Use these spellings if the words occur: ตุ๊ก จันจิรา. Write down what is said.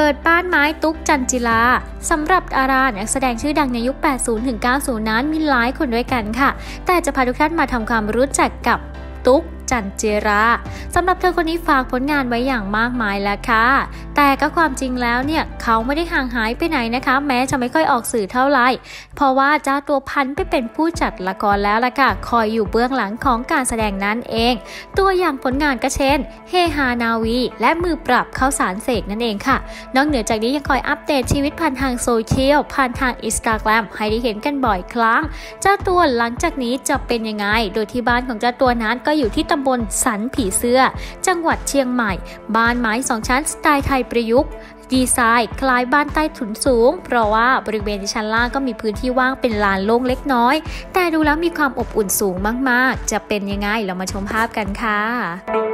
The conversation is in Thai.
ปิดบ้านไม้ตุ๊กจันจิลาสำหรับดารานักแสดงชื่อดังในยุค 80-90 นั้นมีหลายคนด้วยกันค่ะแต่จะพาทุกท่านมาทำความรู้จักกับตุ๊กจันจิราสำหรับเธอคนนี้ฝากผลงานไว้อย่างมากมายแล้วค่ะแต่ก็ความจริงแล้วเนี่ยเขาไม่ได้ห่างหายไปไหนนะคะแม้จะไม่ค่อยออกสื่อเท่าไหร่เพราะว่าเจ้าตัวพันไปเป็นผู้จัดละครแล้วล่ะค่ะคอยอยู่เบื้องหลังของการแสดงนั้นเองตัวอย่างผลงานก็เช่นเฮฮานาวีและมือปราบข้าวสารเสกนั่นเองค่ะนอกเหนือจากนี้ยังคอยอัปเดตชีวิตผ่านทางโซเชียลผ่านทางอินสตาแกรมให้ได้เห็นกันบ่อยครั้งเจ้าตัวหลังจากนี้จะเป็นยังไงโดยที่บ้านของเจ้าตัวนั้นก็อยู่ที่ตำบลสันผีเสื้อจังหวัดเชียงใหม่บ้านไม้2ชั้นสไตล์ไทยประยุกต์ดีไซน์คล้ายบ้านใต้ถุนสูงเพราะว่าบริเวณชั้นล่างก็มีพื้นที่ว่างเป็นลานโล่งเล็กน้อยแต่ดูแล้วมีความอบอุ่นสูงมากๆจะเป็นยังไงเรามาชมภาพกันค่ะ